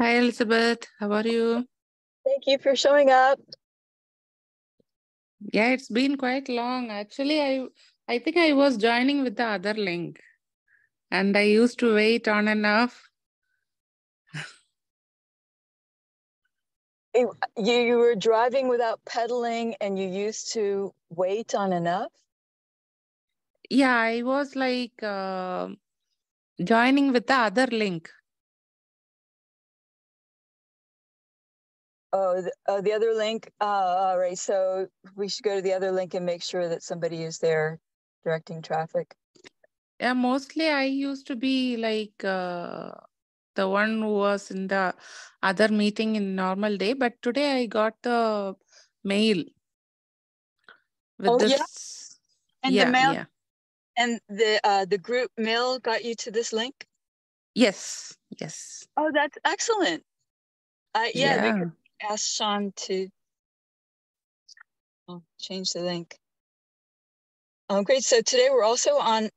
Hi, Elizabeth. How are you? Thank you for showing up. Yeah, it's been quite long. Actually, I think I was joining with the other link and I used to wait on and off. You were driving without pedaling and you used to wait on and off? Yeah, I was like joining with the other link. Oh, the other link. All right, so we should go to the other link and make sure that somebody is there directing traffic. Yeah, mostly I used to be like the one who was in the other meeting in normal day, but today I got the mail. With And the group mail got you to this link? Yes, yes. Oh, that's excellent. Yeah. Because ask Sean to change the link. Great. So today we're also on,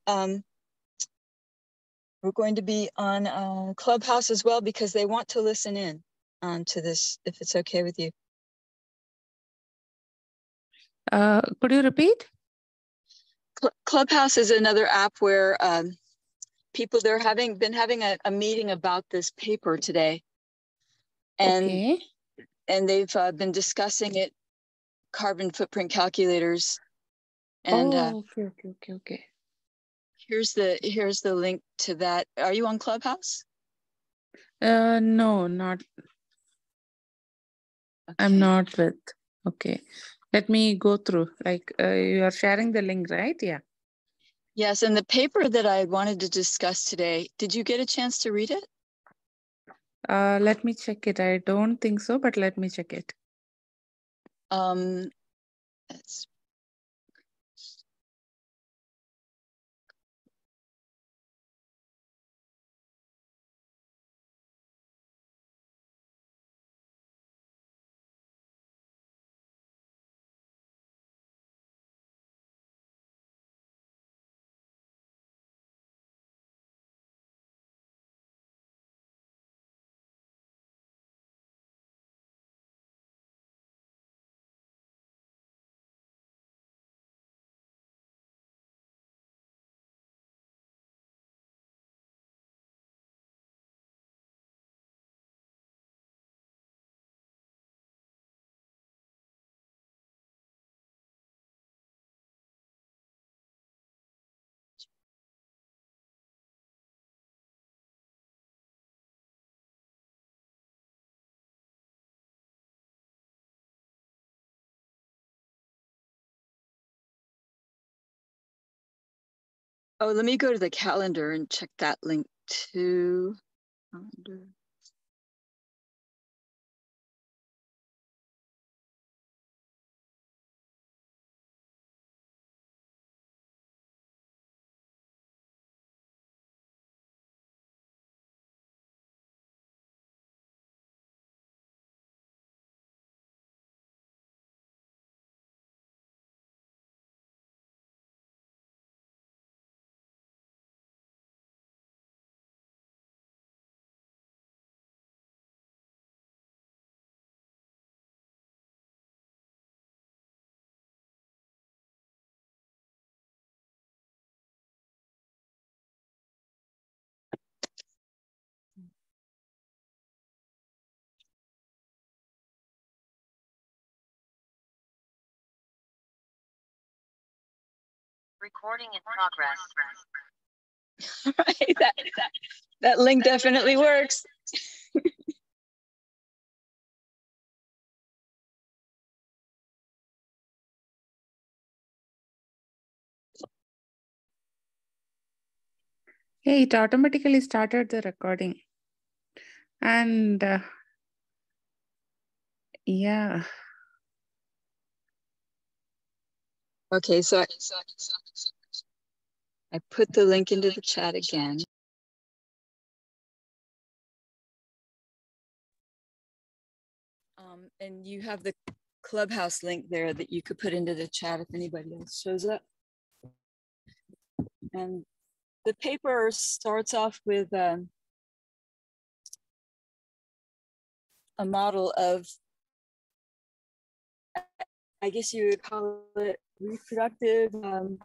we're going to be on Clubhouse as well because they want to listen in to this, if it's okay with you. Could you repeat? Clubhouse is another app where people, they're having a meeting about this paper today. And okay. And they've been discussing it, carbon footprint calculators. And okay. Here's the link to that. Are you on Clubhouse? No, not. Okay. I'm not with. Okay, let me go through. Like you are sharing the link, right? Yeah. Yes, and the paper that I wanted to discuss today. Did you get a chance to read it? Let me check it. I don't think so, but let me check it. Oh, let me go to the calendar and check that link too. Calendar. Recording in progress. Right, that link definitely works. Hey, it automatically started the recording. And yeah. Okay, so I put the link into the chat again. And you have the Clubhouse link there that you could put into the chat if anybody else shows up. And the paper starts off with a model of, I guess you would call it reproductive carbon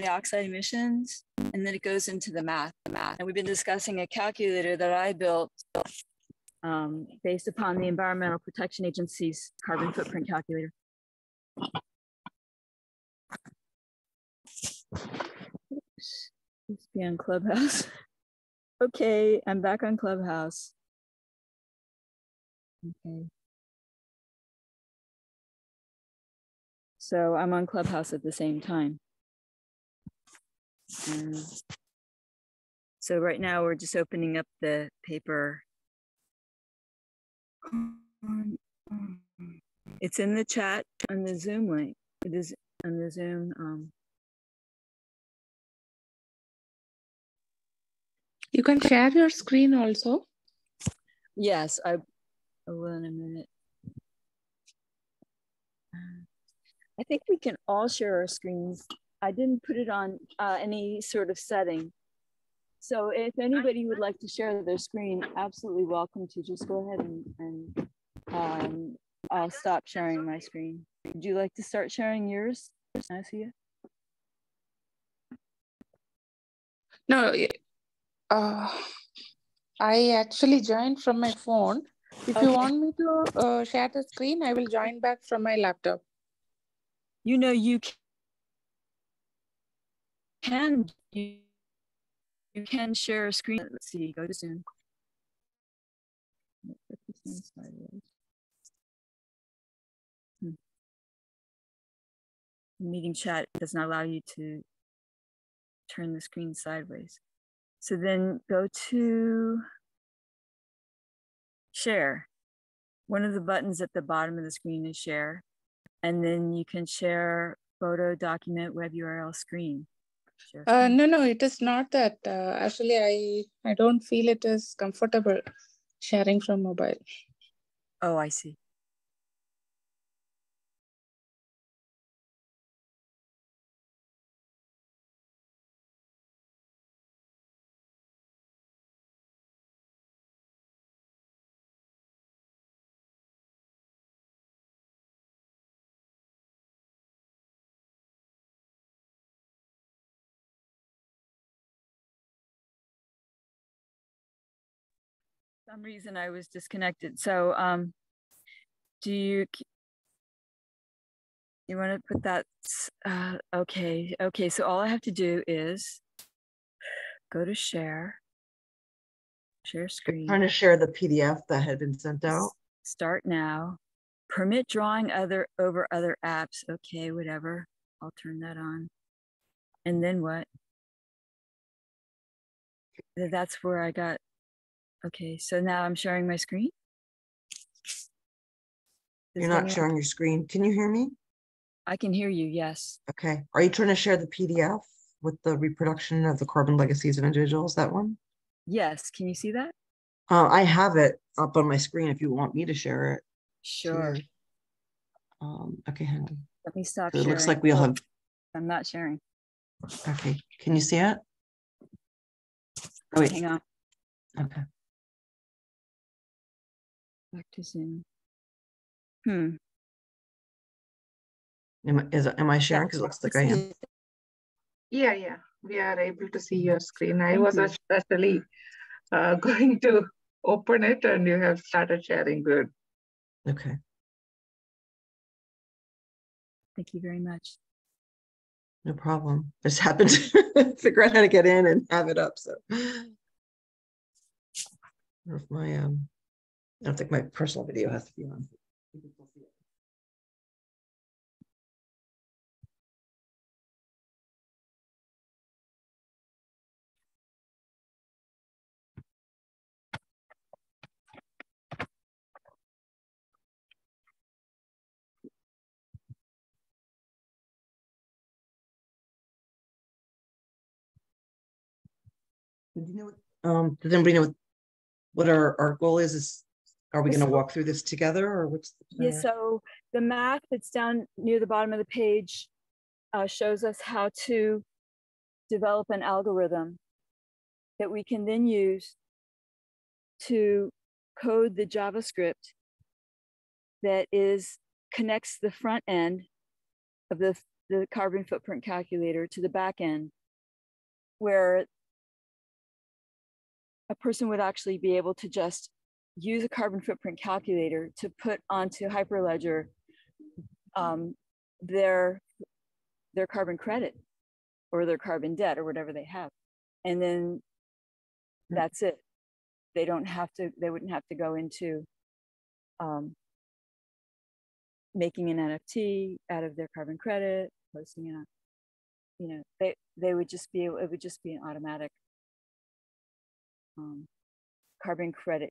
dioxide emissions. And then it goes into the math. And we've been discussing a calculator that I built based upon the Environmental Protection Agency's carbon footprint calculator. Oops, let's be on Clubhouse. Okay, I'm back on Clubhouse. Okay. So I'm on Clubhouse at the same time. So right now we're just opening up the paper. It's in the chat on the Zoom link. It is on the Zoom. You can share your screen also. Yes, I will in a minute. I think we can all share our screens. I didn't put it on any sort of setting. So if anybody would like to share their screen, absolutely welcome to. Just go ahead and I'll stop sharing my screen. Would you like to start sharing yours? Can I see you? No, I actually joined from my phone. If you want me to share the screen, I will join back from my laptop. You know, you can. You can share a screen. Let's see, go to Zoom. Meeting chat does not allow you to turn the screen sideways. So then go to share. One of the buttons at the bottom of the screen is share. And then you can share photo, document, web URL, screen. No, it is not that. Actually, I don't feel it is comfortable sharing from mobile. Oh, I see. Some reason I was disconnected. So, do you want to put that? Okay. So all I have to do is go to share screen. I'm trying to share the PDF that had been sent out. Start now. Permit drawing over other apps. Okay, whatever. I'll turn that on. And then what? That's where I got. Okay, so now I'm sharing my screen. You're not sharing your screen. Can you hear me? I can hear you, yes. Okay. Are you trying to share the PDF with the reproduction of the carbon legacies of individuals, that one? Yes. Can you see that? I have it up on my screen if you want me to share it. Sure. Okay, hang on. Let me stop sharing. It looks like we'll have... I'm not sharing. Okay. Can you see it? Oh, wait. Hang on. Okay. Back to Zoom. Am I sharing? Because it looks like I am. Yeah. We are able to see your screen. I was actually going to open it and you have started sharing. Good. Okay. Thank you very much. No problem. I just happened to figure out how to get in and have it up. So I don't know if my I don't think my personal video has to be on. Did you know what, does anybody know what our goal is are we going to walk through this together or what's the plan? Yeah, so the math that's down near the bottom of the page shows us how to develop an algorithm that we can then use to code the JavaScript that connects the front end of the carbon footprint calculator to the back end, where a person would actually be able to just use a carbon footprint calculator to put onto Hyperledger their carbon credit or their carbon debt or whatever they have. And then that's it. They don't have to, they wouldn't have to go into making an NFT out of their carbon credit, posting it on, you know, they would just be able, it would just be an automatic carbon credit.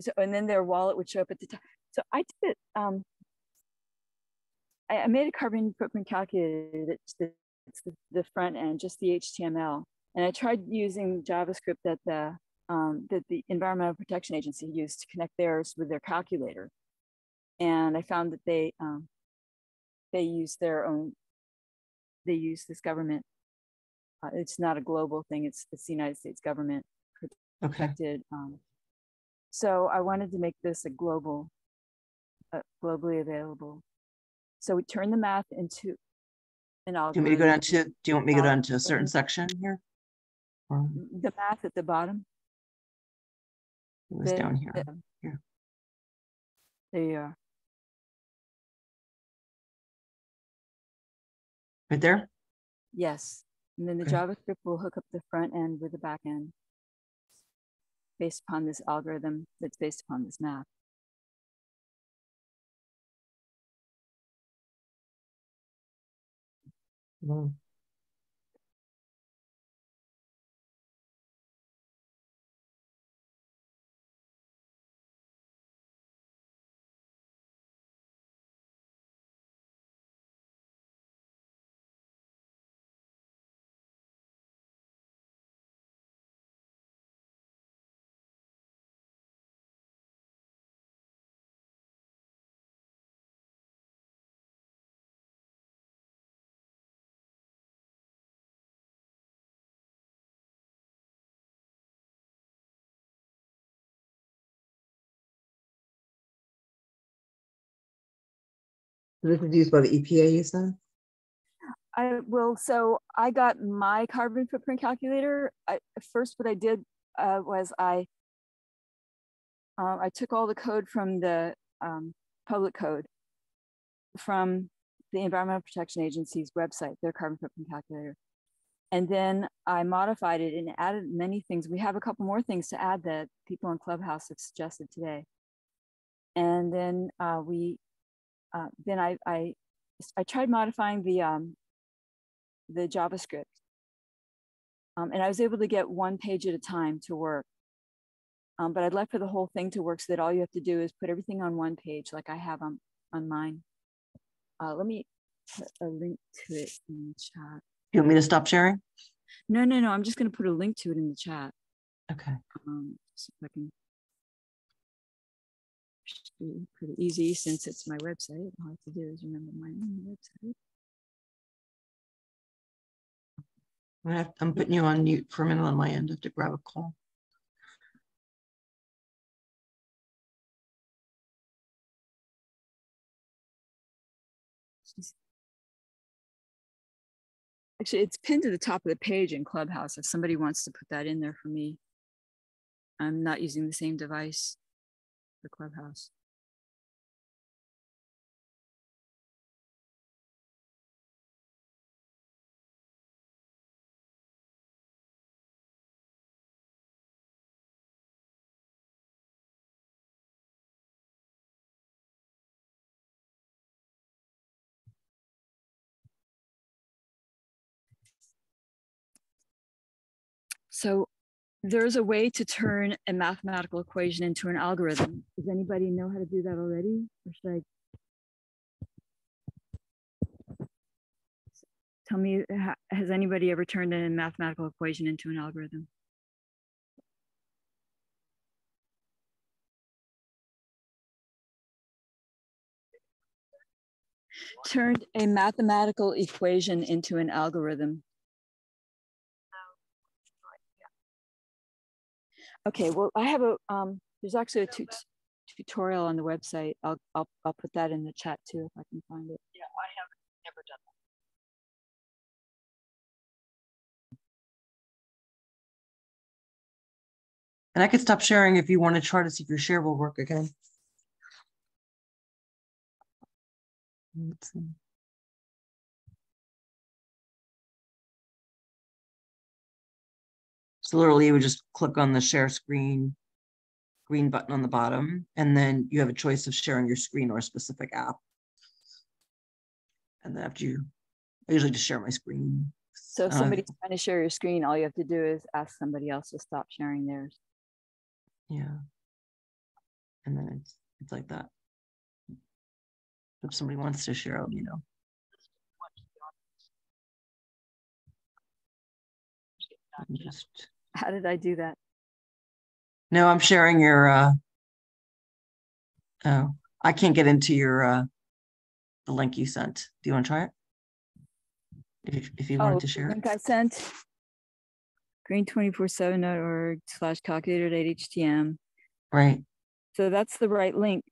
So, and then their wallet would show up at the top. So I did it, I made a carbon footprint calculator that's the front end, just the HTML. And I tried using JavaScript that the Environmental Protection Agency used to connect theirs with their calculator. And I found that they use their own, they use this government. It's not a global thing, it's the United States government protected. Okay. So I wanted to make this a global, globally available. So we turn the math into an algorithm. Do you want me to go down to, do you want me to go down to a certain section here? Or? The math at the bottom. It was down here. Here. There you are. Right there? Yes. And then the JavaScript will hook up the front end with the back end based upon this algorithm that's based upon this math. Wow. This is used by the EPA, you said? So I got my carbon footprint calculator. First, what I did was I took all the code from the public code from the Environmental Protection Agency's website, their carbon footprint calculator. And then I modified it and added many things. We have a couple more things to add that people on Clubhouse have suggested today. And then I tried modifying the JavaScript, and I was able to get one page at a time to work. But I'd like for the whole thing to work so that all you have to do is put everything on one page, like I have on mine. Let me put a link to it in the chat. You want me to stop sharing? No, no, no. I'm just going to put a link to it in the chat. Okay. So if I can. Pretty easy since it's my website. All I have to do is remember my own website. I'm putting you on mute for a minute on my end. I have to grab a call. Actually, it's pinned to the top of the page in Clubhouse if somebody wants to put that in there for me. I'm not using the same device. The Clubhouse. So there's a way to turn a mathematical equation into an algorithm. Does anybody know how to do that already? Or should I? Tell me, has anybody ever turned a mathematical equation into an algorithm? Turned a mathematical equation into an algorithm. Okay, well, I have a, there's actually a tutorial on the website. I'll put that in the chat too, if I can find it. Yeah, I have never done that. And I could stop sharing if you want to try to see if your share will work again. Let's see. So literally you would just click on the share screen, green button on the bottom, and then you have a choice of sharing your screen or a specific app. And then after you, I usually just share my screen. So if somebody's trying to share your screen, all you have to do is ask somebody else to stop sharing theirs. Yeah. And then it's like that. If somebody wants to share, you know. How did I do that? No, I'm sharing your, oh, I can't get into your, the link you sent. Do you want to try it? If you wanted to share it. The link I sent, green247.org/calculator.htm. Right. So that's the right link.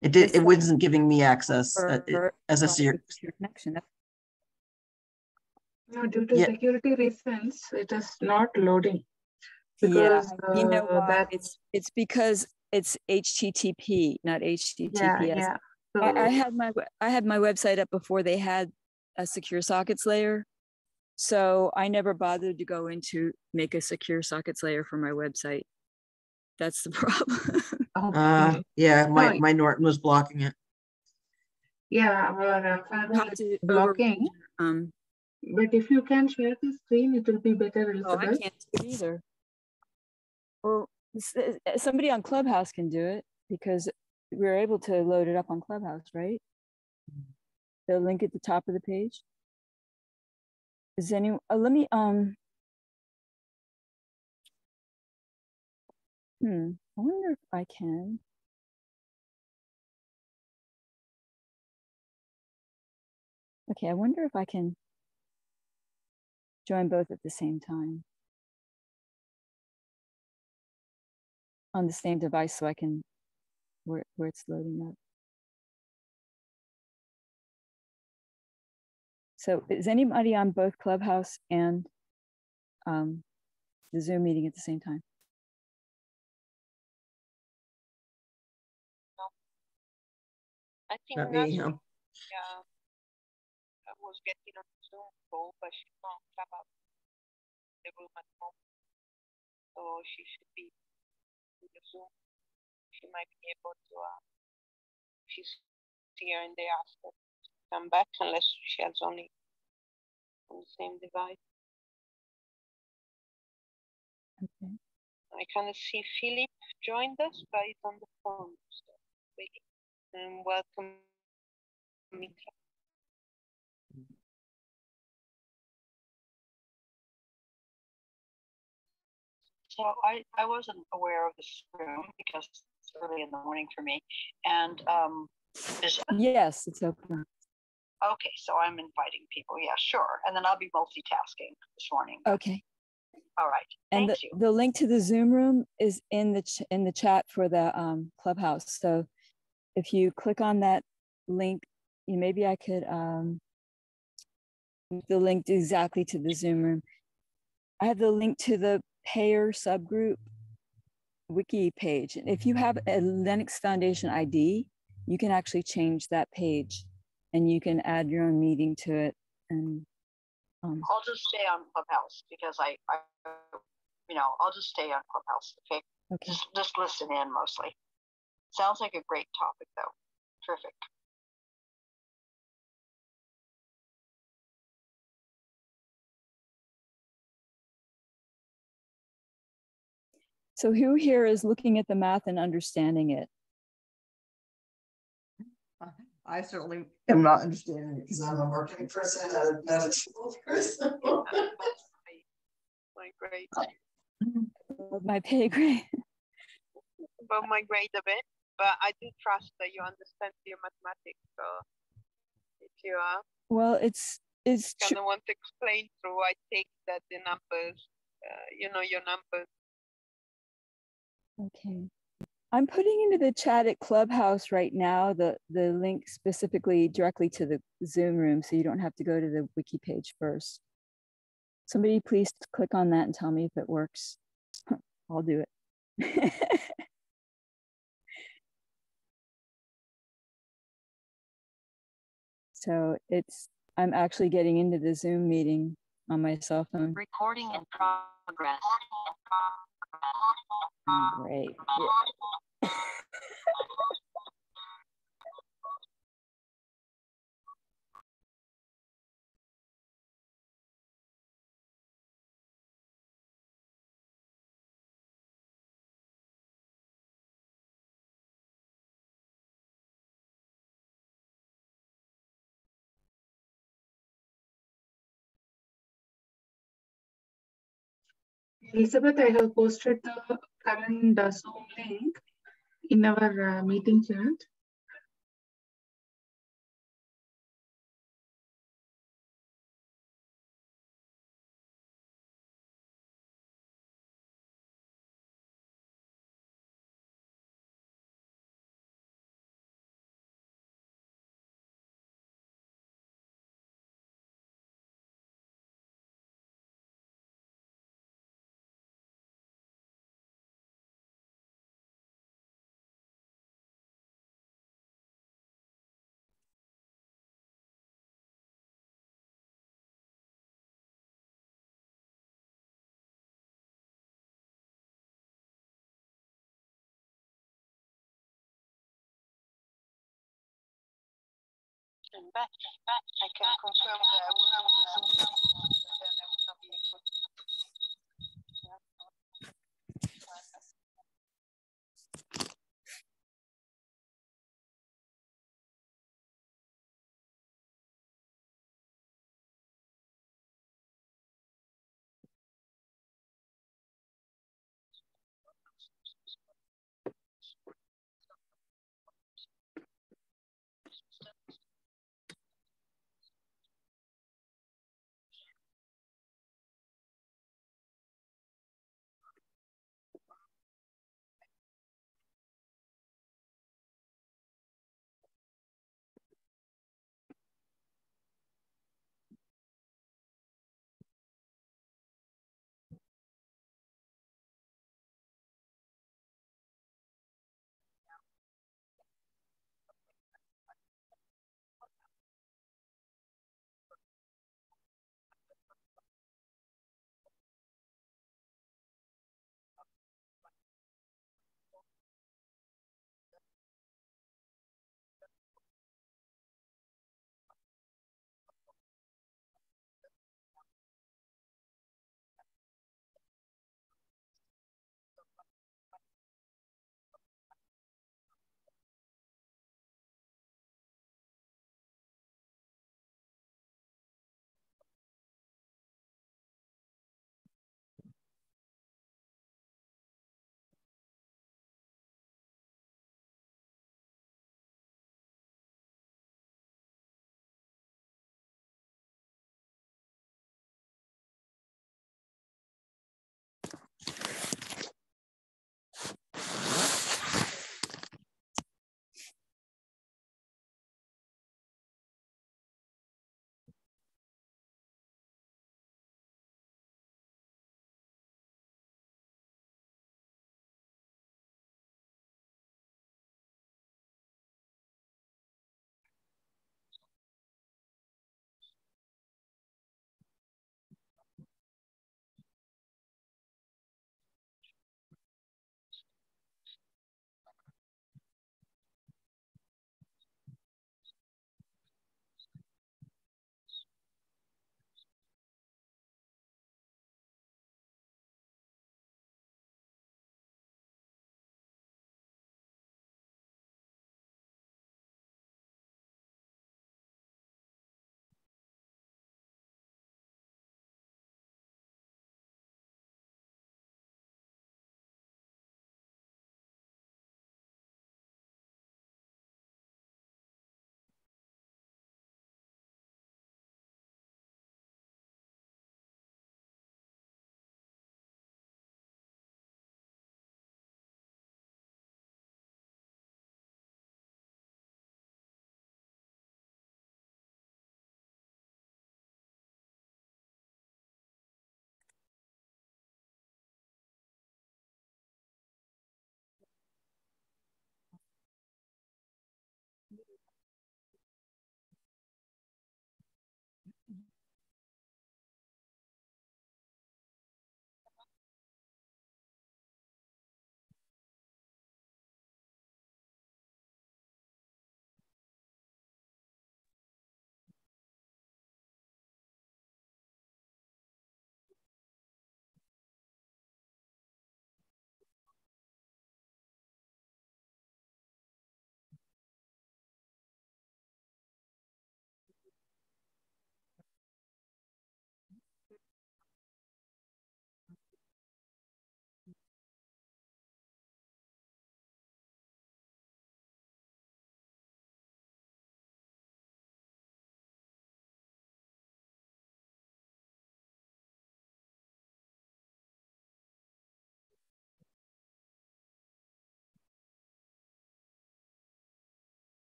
It did. It wasn't giving me access as a serious connection. No, due to security reasons, it is not loading. Because, yeah, you know why? It's because it's HTTP, not HTTPS. Yeah, yeah. So, I had my website up before they had a secure sockets layer, so I never bothered to go into make a secure sockets layer for my website. That's the problem. Yeah, my Norton was blocking it. Yeah, our family blocking. But if you can share the screen, it will be better. Oh, I can't do it either. Well, somebody on Clubhouse can do it because we were able to load it up on Clubhouse, right? The link at the top of the page. Is anyone? Let me. I wonder if I can. Okay, I wonder if I can join both at the same time on the same device, so I can where it's loading up. So is anybody on both Clubhouse and the Zoom meeting at the same time? I think not me, huh? Yeah, I was getting on the Zoom call, but she's not about the room at home, so she should be in the Zoom. She might be able to. She's here and they asked her to come back unless she has only on the same device. Okay. I kind of see Philip joined us, but he's on the phone, so maybe. And welcome. So I wasn't aware of this room because it's early in the morning for me. And yes, it's open. Okay, so I'm inviting people. Yeah, sure. And then I'll be multitasking this morning. Okay. All right. And the link to the Zoom room is in the chat for the Clubhouse. So if you click on that link, maybe I could the link exactly to the Zoom room. I have the link to the payer subgroup wiki page. And if you have a Linux Foundation ID, you can actually change that page and you can add your own meeting to it. And I'll just stay on Clubhouse because I you know, I'll just stay on Clubhouse, okay? Okay. Just listen in mostly. Sounds like a great topic, though. Terrific. So who here is looking at the math and understanding it? I certainly am not understanding it because I'm a marketing person and not a school person. My grade. My pay grade. Above my grade a bit. But I do trust that you understand your mathematics. So if you are well, it's kind of want to explain through. I take that the numbers, you know, your numbers Okay. I'm putting into the chat at Clubhouse right now the link specifically directly to the Zoom room, so you don't have to go to the wiki page first. Somebody please click on that and tell me if it works. I'll do it. So I'm actually getting into the Zoom meeting on my cell phone. Recording in progress. Great. Yeah. Elizabeth, I have posted the current Zoom link in our meeting chat. I can confirm that I will have the Zoom and then I will not be able to.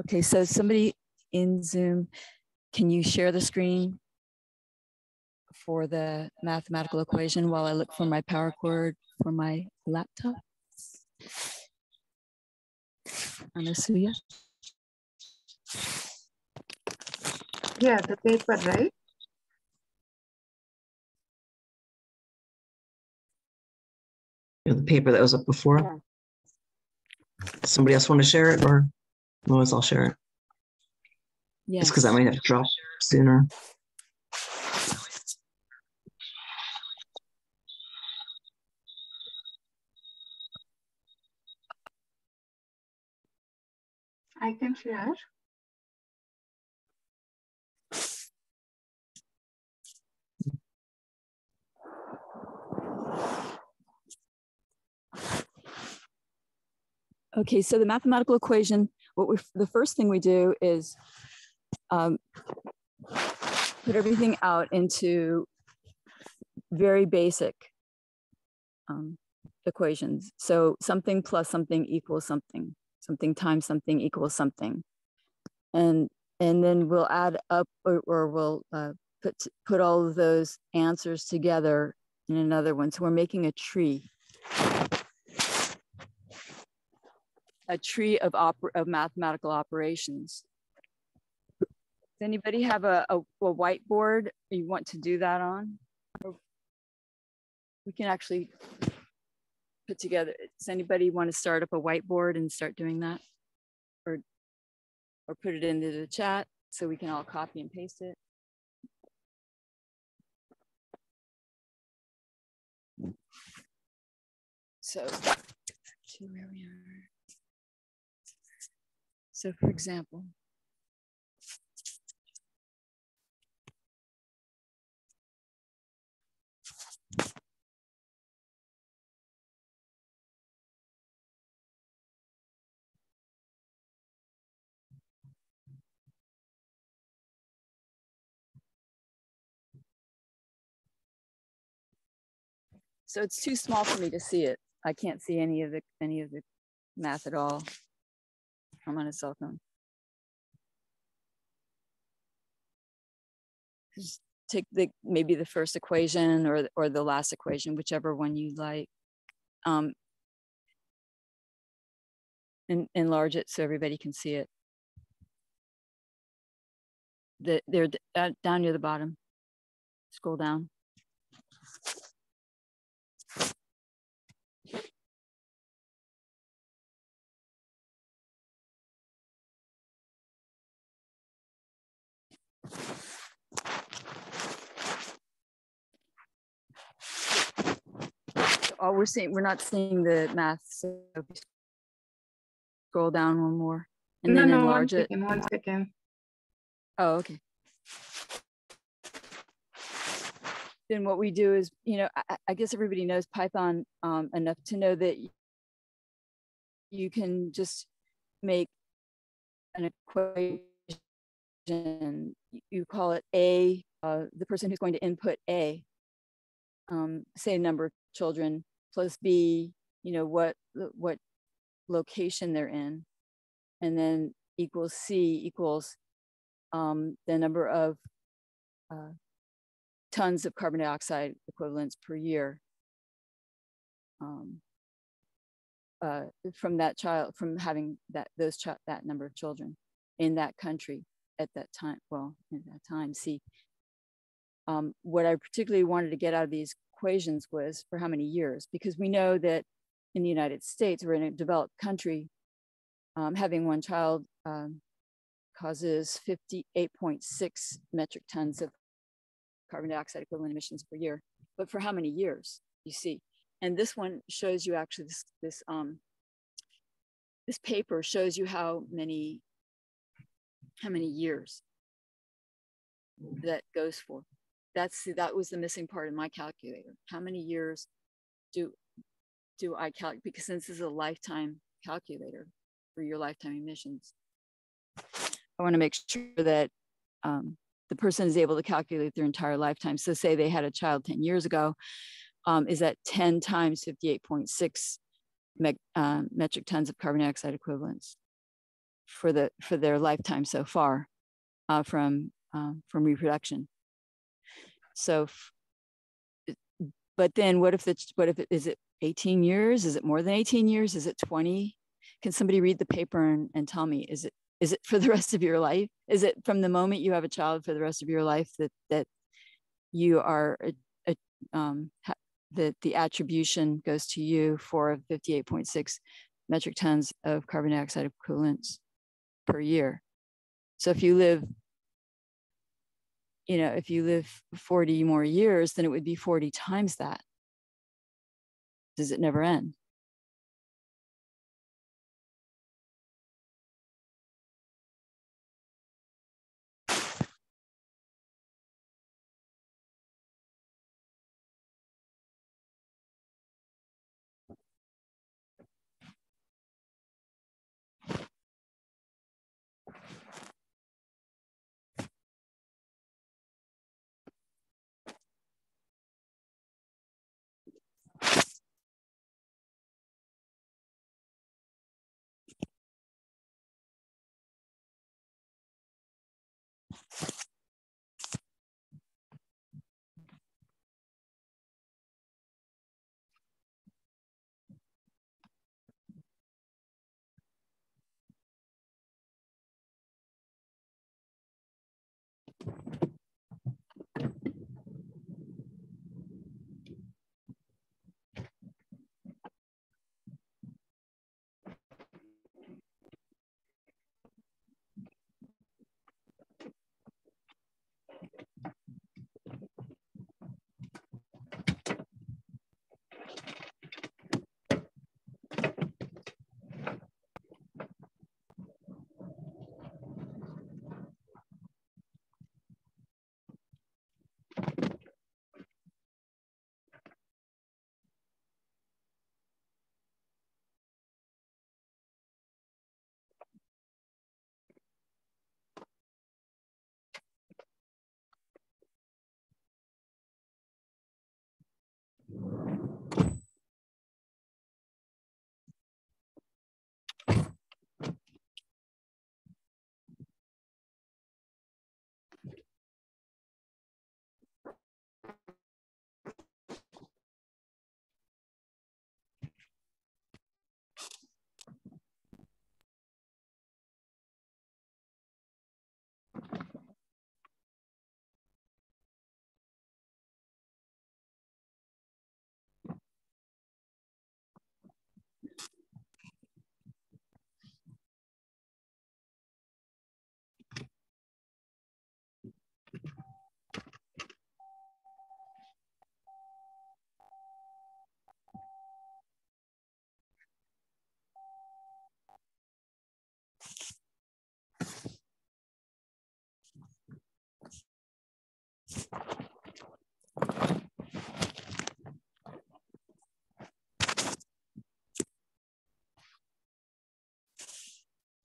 Okay, so somebody in Zoom, can you share the screen for the mathematical equation while I look for my power cord for my laptop? Anasuya? Yeah, the paper, right? You know, the paper that was up before. Yeah. Somebody else want to share it, or otherwise I'll share it. Yes. It's because I might have to drop sooner. I can share. Okay, so the mathematical equation, the first thing we do is put everything out into very basic equations. So something plus something equals something, something times something equals something. And then we'll add up, or we'll put all of those answers together in another one. So we're making a tree of mathematical operations. Does anybody have a whiteboard you want to do that on? Or we can actually put together. Does anybody want to start up a whiteboard and start doing that? Or put it into the chat so we can all copy and paste it? So, see where we are. So for example, so it's too small for me to see it. I can't see any of the math at all. I'm on a cell phone. Just take maybe the first equation or the last equation, whichever one you like, and enlarge it so everybody can see it. They're down near the bottom. Scroll down. All we're seeing, we're not seeing the math. So scroll down one more and then enlarge it. One second. Oh, okay. Then what we do is, you know, I guess everybody knows Python enough to know that you can just make an equation. You call it A, the person who's going to input A, say number of children, plus B, you know, what location they're in, and then equals C equals the number of tons of carbon dioxide equivalents per year from that child, from having that number of children in that country. At that time, well, at that time, see, what I particularly wanted to get out of these equations was for how many years, because we know that in the United States, we're in a developed country, having one child causes 58.6 metric tons of carbon dioxide equivalent emissions per year, but for how many years, you see? And this one shows you actually, this paper shows you how many years that goes for. That was the missing part in my calculator. How many years do I calculate? Because since this is a lifetime calculator for your lifetime emissions, I want to make sure that the person is able to calculate their entire lifetime. So say they had a child 10 years ago, is that 10 times 58.6 metric tons of carbon dioxide equivalents? for their lifetime so far from reproduction. So, but then what if it's, is it 18 years? Is it more than 18 years? Is it 20? Can somebody read the paper and tell me, is it for the rest of your life? Is it from the moment you have a child for the rest of your life that you are, that the attribution goes to you for 58.6 metric tons of carbon dioxide equivalents per year? So if you live, you know, if you live 40 more years, then it would be 40 times that. Does it never end?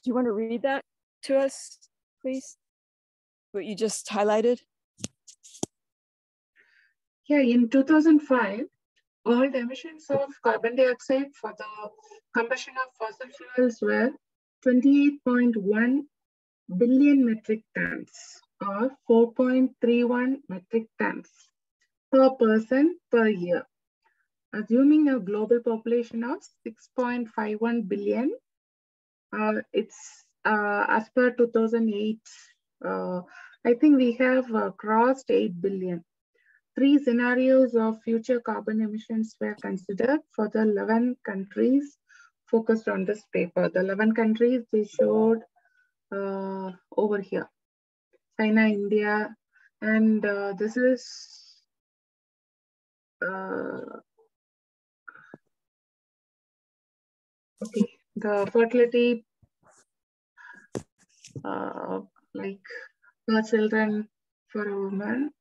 Do you want to read that to us, please? What you just highlighted? Yeah, in 2005, world emissions of carbon dioxide for the combustion of fossil fuels were 28.1 billion metric tons, or 4.31 metric tons per person per year. Assuming a global population of 6.51 billion, it's as per 2008, I think we have crossed 8 billion. Three scenarios of future carbon emissions were considered for the 11 countries focused on this paper. The 11 countries they showed over here, China, India, and this is okay. The fertility, like per children for a woman,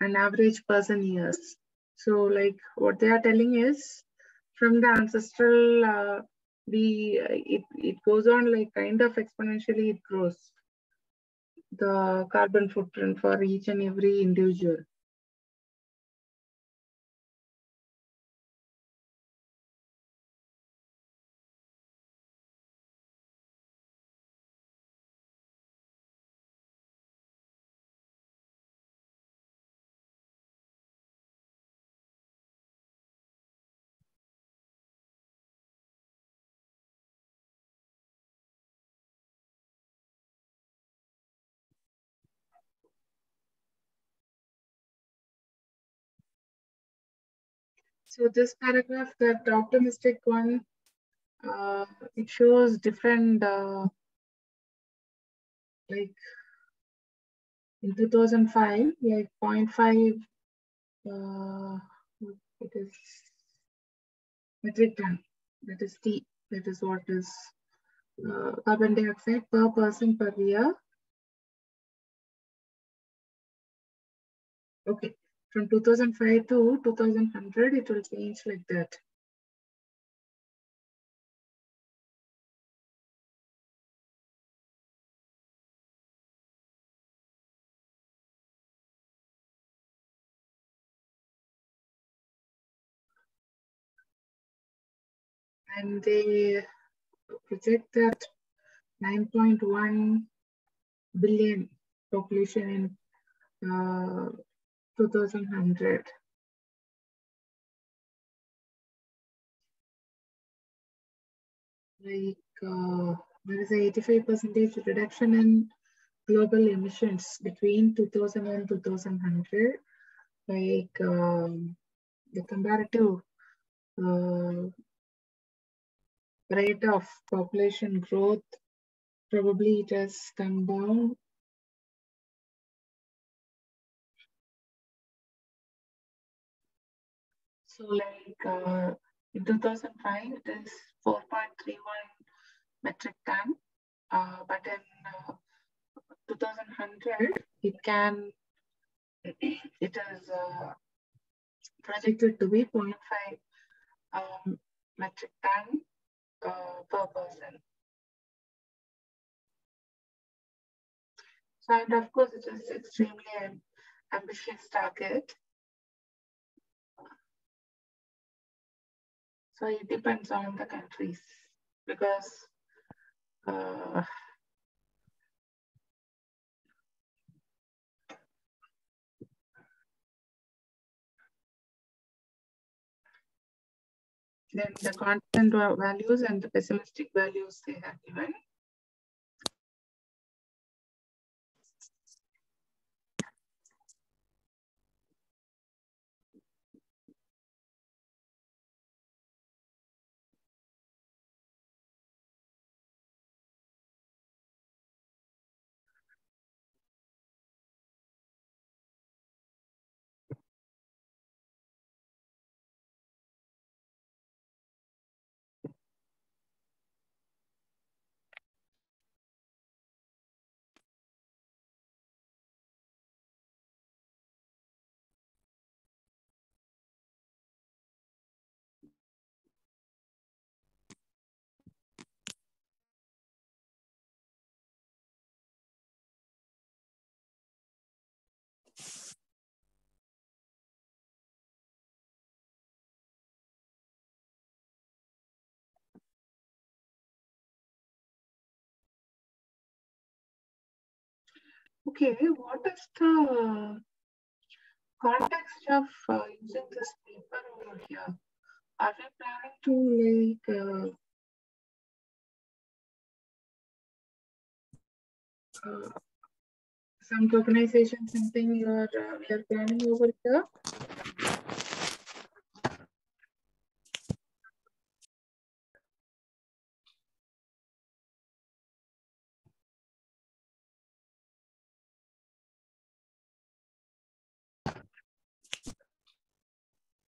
an average person years. So like what they are telling is from the ancestral, it goes on like kind of exponentially it grows. The carbon footprint for each and every individual. So this paragraph, the optimistic one, it shows different, like in 2005, like 0.5, it is metric ton, that is T, that is what is carbon dioxide per person per year. Okay, from 2005 to 2100, it will change like that. And they project that 9.1 billion population in 2100. Like there is a 85% reduction in global emissions between 2000 and 2100. Like the comparative rate of population growth, probably it has come down. So like in 2005, it is 4.31 metric ton, but in 2100, it is projected to be 0.5 metric ton per person. So, and of course, it is extremely ambitious target. So it depends on the countries, because then the constant values and the pessimistic values they have given. Okay, what is the context of using this paper over here? Are we planning to like some tokenization, something we are planning over here?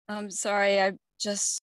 I'm sorry, I just...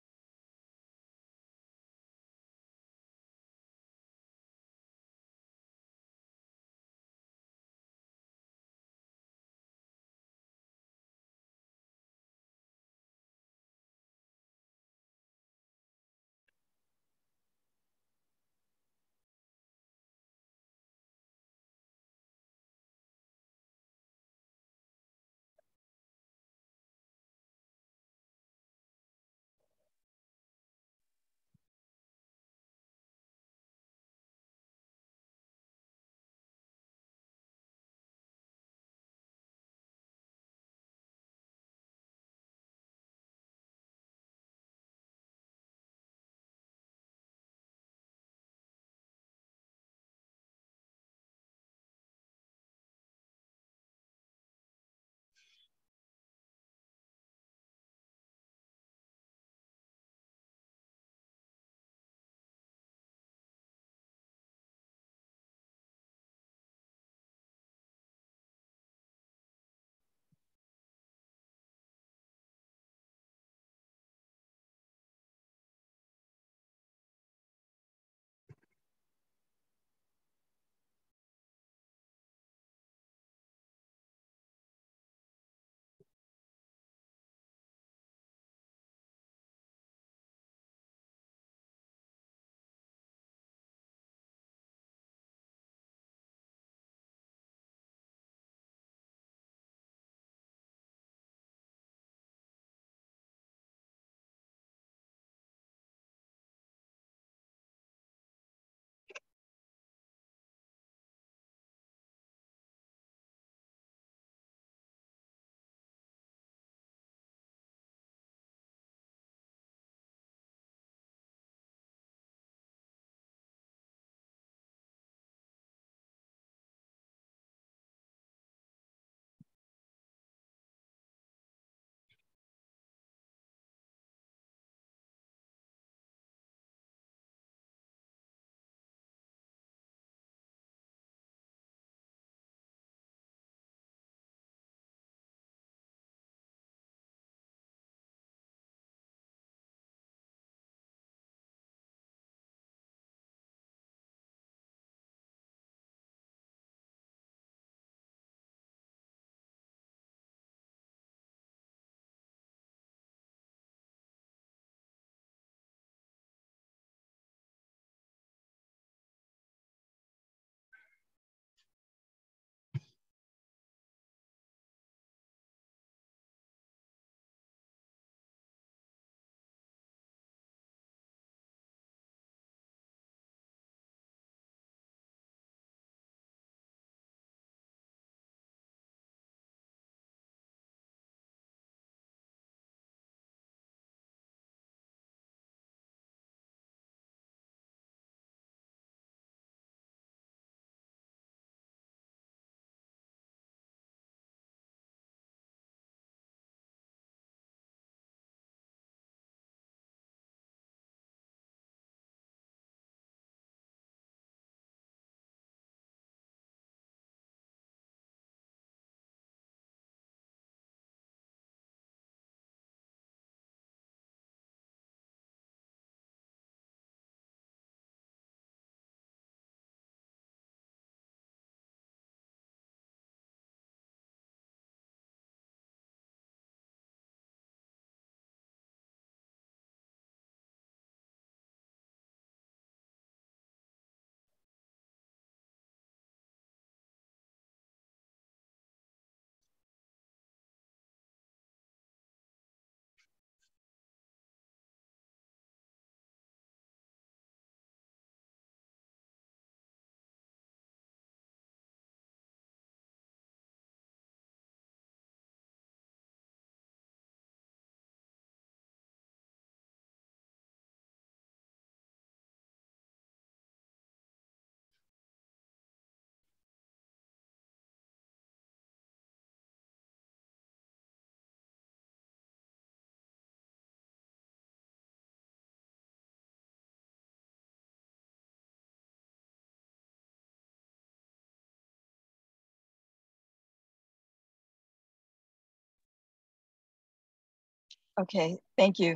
Okay, thank you.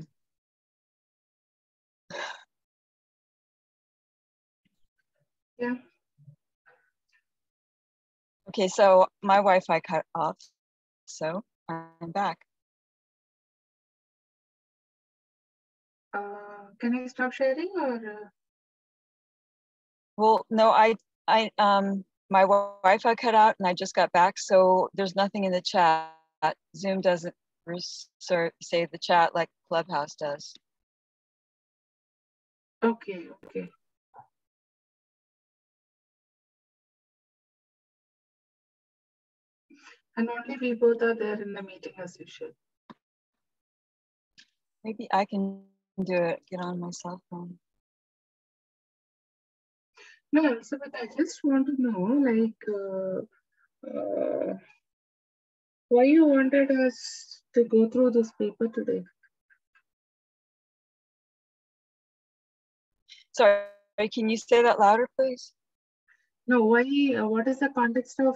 Yeah. Okay, so my Wi-Fi cut off, so I'm back. Can I stop sharing or? Well, no, my Wi-Fi cut out and I just got back, so there's nothing in the chat. Zoom doesn't save the chat like Clubhouse does. Okay, okay. And only we both are there in the meeting as usual. Maybe I can do it, get on my cell phone. No, Elizabeth, I just want to know, like, why you wanted us to go through this paper today? Sorry, can you say that louder, please? No, why? What is the context of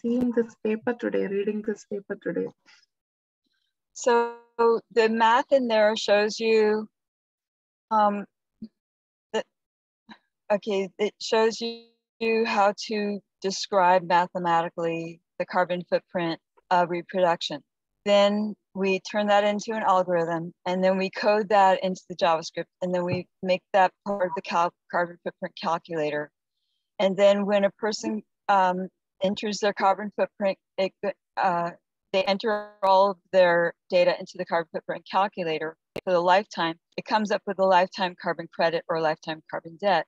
seeing this paper today, reading this paper today? So the math in there shows you, it shows you how to describe mathematically the carbon footprint of reproduction. Then we turn that into an algorithm, and then we code that into the JavaScript, and then we make that part of the carbon footprint calculator. And then when a person enters their carbon footprint, they enter all of their data into the carbon footprint calculator for the lifetime. It comes up with a lifetime carbon credit or a lifetime carbon debt.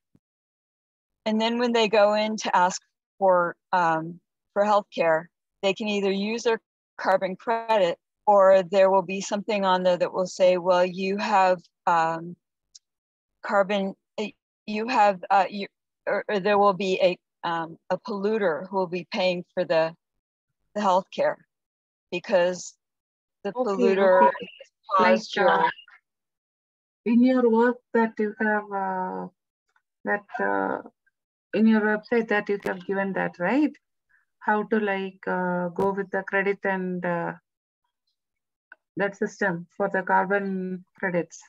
And then when they go in to ask for healthcare, they can either use their carbon credit, or there will be something on there that will say, well, you have or there will be a polluter who will be paying for the healthcare because the polluter caused in your work that you have in your website that you have given that, right? How to like go with the credit and that system for the carbon credits.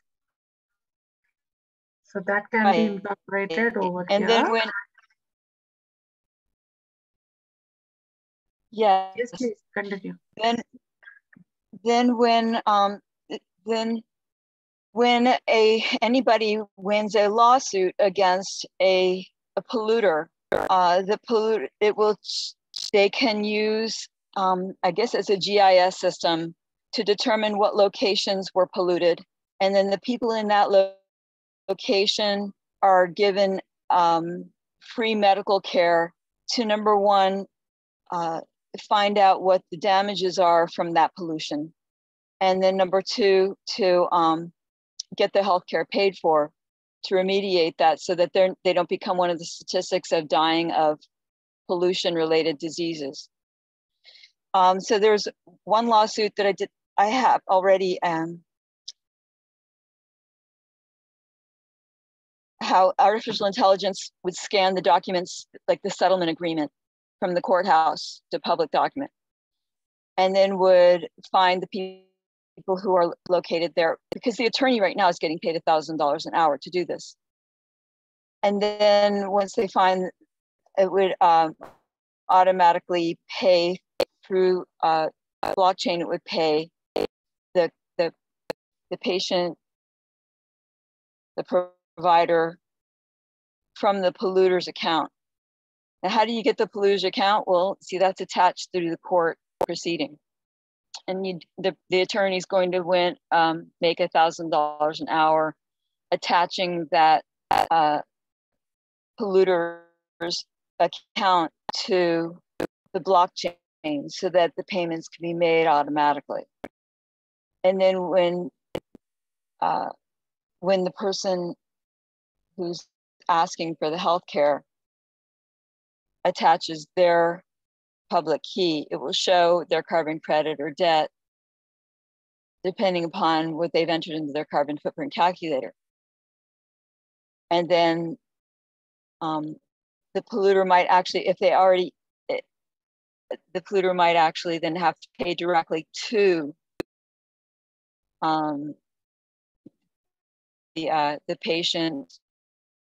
So that can be incorporated over here. And then when, yeah. Yes, please continue. Then when anybody wins a lawsuit against a polluter, they can use I guess it's a GIS system to determine what locations were polluted, and then the people in that location are given free medical care to, number one, find out what the damages are from that pollution, and then number two, to get the healthcare paid for to remediate that, so that they don't become one of the statistics of dying of pollution-related diseases. So there's one lawsuit that I have already. How artificial intelligence would scan the documents, like the settlement agreement from the courthouse to public document, and then would find the people who are located there, because the attorney right now is getting paid $1,000 an hour to do this. And then once they find, it would automatically pay through blockchain, it would pay the patient, the provider from the polluter's account. Now, how do you get the polluter's account? Well, see, that's attached through the court proceeding, and the attorney is going to make $1,000 an hour, attaching that polluter's account to the blockchain, so that the payments can be made automatically. And then when the person who's asking for the healthcare attaches their public key, it will show their carbon credit or debt, depending upon what they've entered into their carbon footprint calculator. And then the polluter might actually then have to pay directly to the patient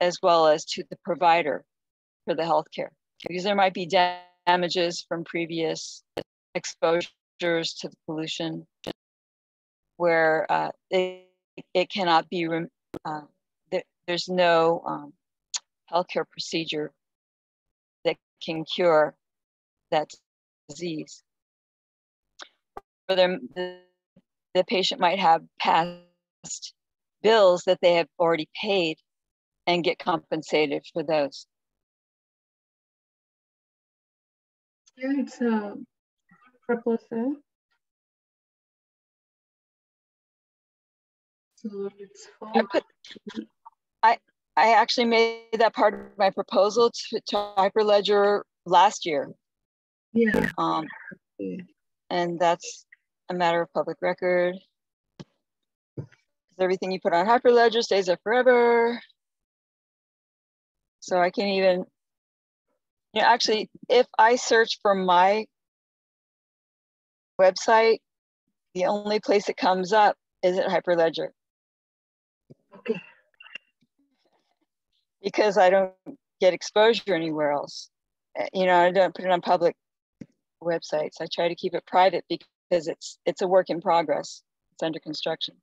as well as to the provider for the healthcare, because there might be damages from previous exposures to the pollution where it cannot be, there's no healthcare procedure that can cure that disease. For them, the patient might have past bills that they have already paid and get compensated for those. Yeah, it's a proposal. So it's I actually made that part of my proposal to Hyperledger last year. Yeah. And that's a matter of public record. Everything you put on Hyperledger stays there forever. So I can't even, you know, actually, if I search for my website, the only place it comes up is at Hyperledger. Okay. Because I don't get exposure anywhere else. You know, I don't put it on public websites. I try to keep it private because it's a work in progress. It's under construction.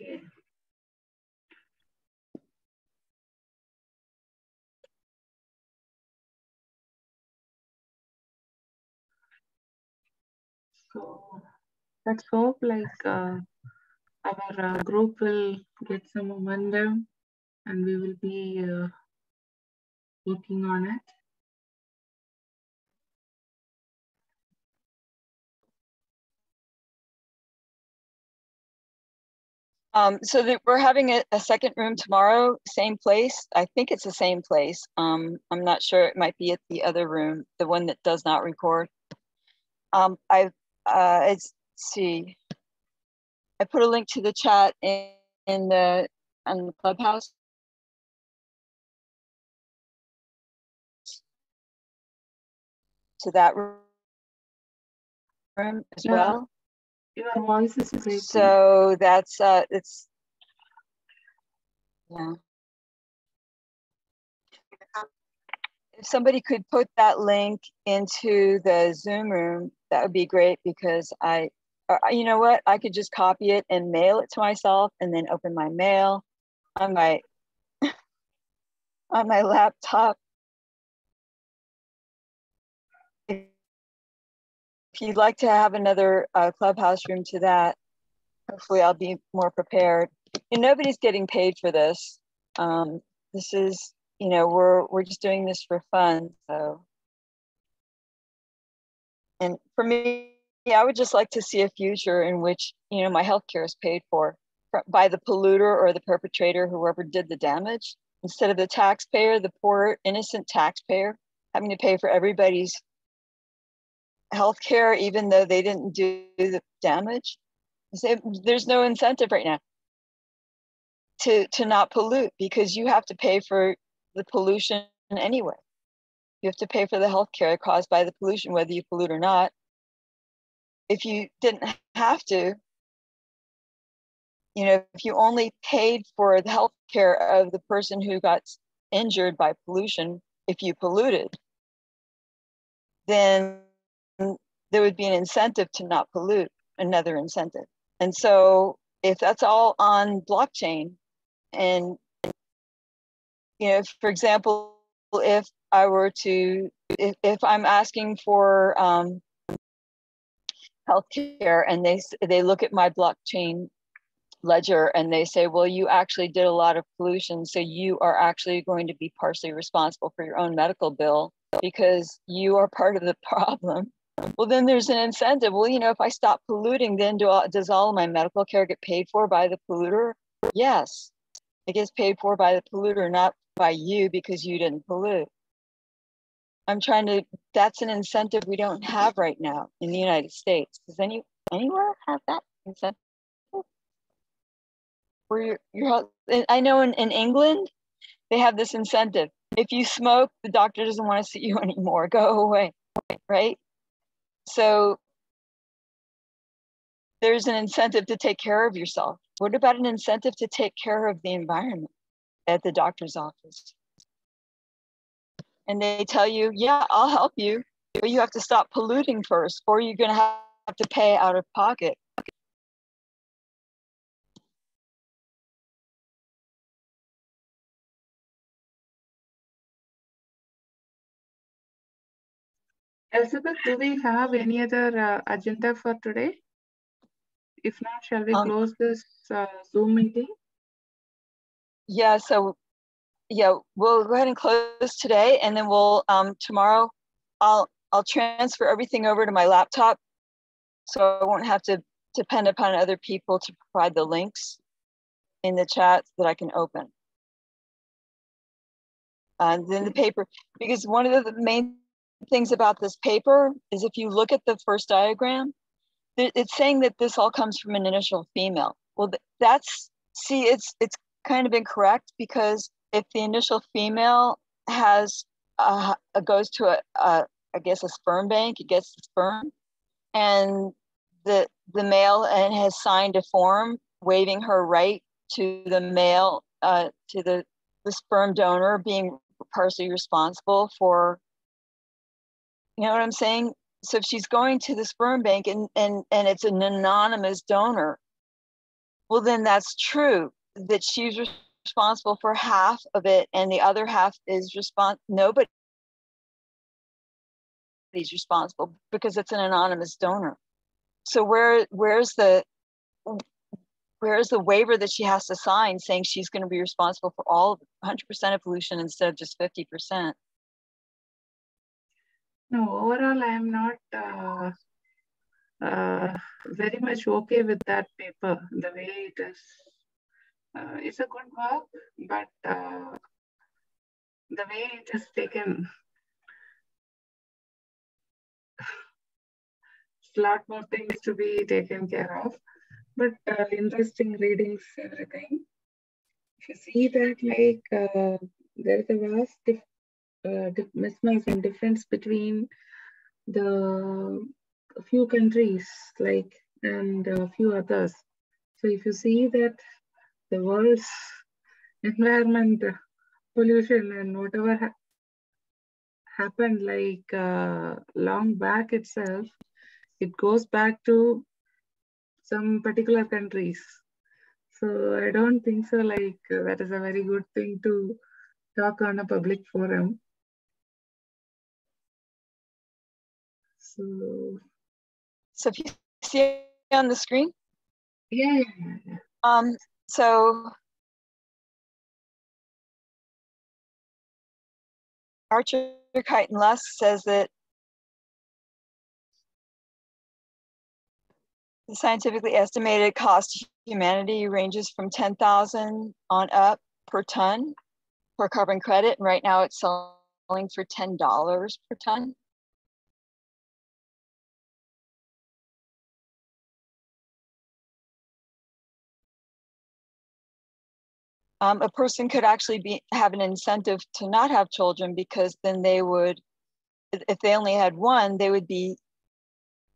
Okay. So let's hope like our group will get some momentum and we will be working on it. So that we're having a second room tomorrow, same place. I think it's the same place. I'm not sure, it might be at the other room, the one that does not record. Let's see. I put a link to the chat in the Clubhouse. To that room as well. Your voice is great. So that's it's yeah. If somebody could put that link into the Zoom room, that would be great because you know what? I could just copy it and mail it to myself and then open my mail on my on my laptop. If you'd like to have another Clubhouse room to that, hopefully I'll be more prepared. And nobody's getting paid for this. This is, you know, we're just doing this for fun. So, and for me, yeah, I would just like to see a future in which, you know, my healthcare is paid for by the polluter or the perpetrator, whoever did the damage, instead of the taxpayer, the poor innocent taxpayer, having to pay for everybody's healthcare, even though they didn't do the damage. There's no incentive right now to not pollute because you have to pay for the pollution anyway. You have to pay for the healthcare caused by the pollution, whether you pollute or not. If you didn't have to, you know, if you only paid for the healthcare of the person who got injured by pollution, if you polluted, then there would be an incentive to not pollute, another incentive. And so if that's all on blockchain and, you know, for example, if I were to, if I'm asking for healthcare and they look at my blockchain ledger and they say, well, you actually did a lot of pollution, so you are actually going to be partially responsible for your own medical bill because you are part of the problem. Well, then there's an incentive. Well, you know, if I stop polluting, then does all of my medical care get paid for by the polluter? Yes, it gets paid for by the polluter, not by you because you didn't pollute. I'm trying to, that's an incentive we don't have right now in the United States. Does anywhere have that incentive? Where I know in England, they have this incentive. If you smoke, the doctor doesn't want to see you anymore. Go away, right? So there's an incentive to take care of yourself. What about an incentive to take care of the environment at the doctor's office? And they tell you, yeah, I'll help you, but you have to stop polluting first, or you're going to have to pay out of pocket. Elizabeth, do we have any other agenda for today? If not, shall we close this Zoom meeting? Yeah, so yeah, we'll go ahead and close today, and then we'll tomorrow I'll transfer everything over to my laptop, so I won't have to depend upon other people to provide the links in the chat that I can open. And then the paper, because one of the main things about this paper is if you look at the first diagram, it's saying that this all comes from an initial female. Well, that's, see, it's kind of incorrect, because if the initial female has goes to I guess a sperm bank, it gets the sperm, and the male and has signed a form waiving her right to the male to the sperm donor being partially responsible for. You know what I'm saying? So if she's going to the sperm bank and it's an anonymous donor, well, then that's true that she's responsible for half of it, and the other half is nobody's responsible, because it's an anonymous donor. So where's the waiver that she has to sign saying she's going to be responsible for all of 100% of pollution instead of just 50%? No, overall, I am not very much okay with that paper, the way it is. It's a good work, but the way it is taken, it's a lot more things to be taken care of, but interesting readings, everything. If you see that, like, there is a vast difference. The mismatch and difference between the few countries like and a few others. So if you see that the world's environment pollution and whatever happened like long back itself, it goes back to some particular countries. So I don't think so, like that is a very good thing to talk on a public forum. So if you see it on the screen? Yeah. So Archer Kite and Lusk says that the scientifically estimated cost to humanity ranges from 10,000 on up per ton per carbon credit. And right now it's selling for $10 per ton. A person could actually have an incentive to not have children, because then they would, if they only had one, they would be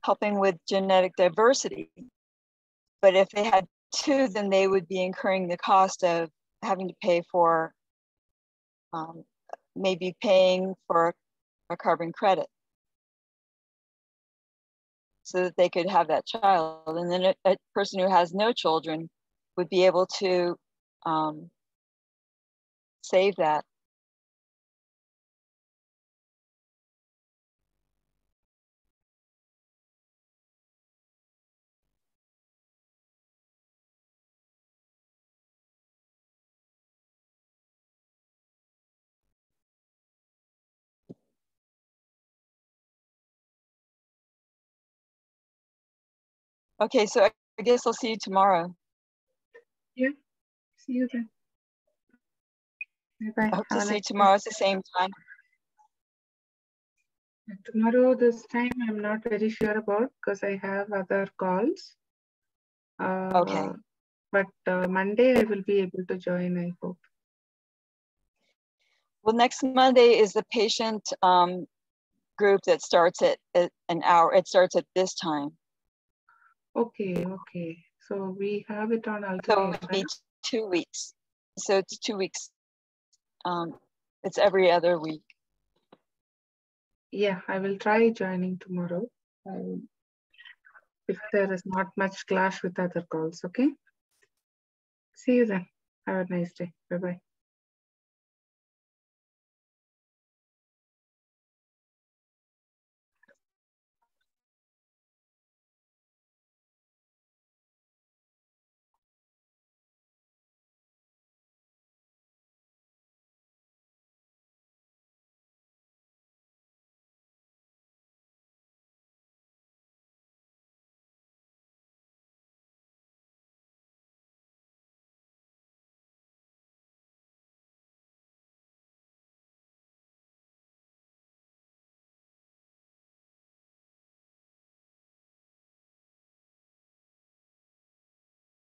helping with genetic diversity. But if they had two, then they would be incurring the cost of having to pay for, maybe paying for a carbon credit so that they could have that child. And then a person who has no children would be able to save that. Okay, so I guess I'll see you tomorrow. Yeah. See you then. Bye-bye. I hope to see you tomorrow at the same time. Tomorrow this time I'm not very sure about, because I have other calls. Okay. But Monday I will be able to join, I hope. Well, next Monday is the patient group that starts at an hour. It starts at this time. Okay. So we have it on Altair. So it would be 2 weeks. So it's 2 weeks. It's every other week. Yeah, I will try joining tomorrow if there is not much clash with other calls, okay? See you then. Have a nice day. Bye-bye.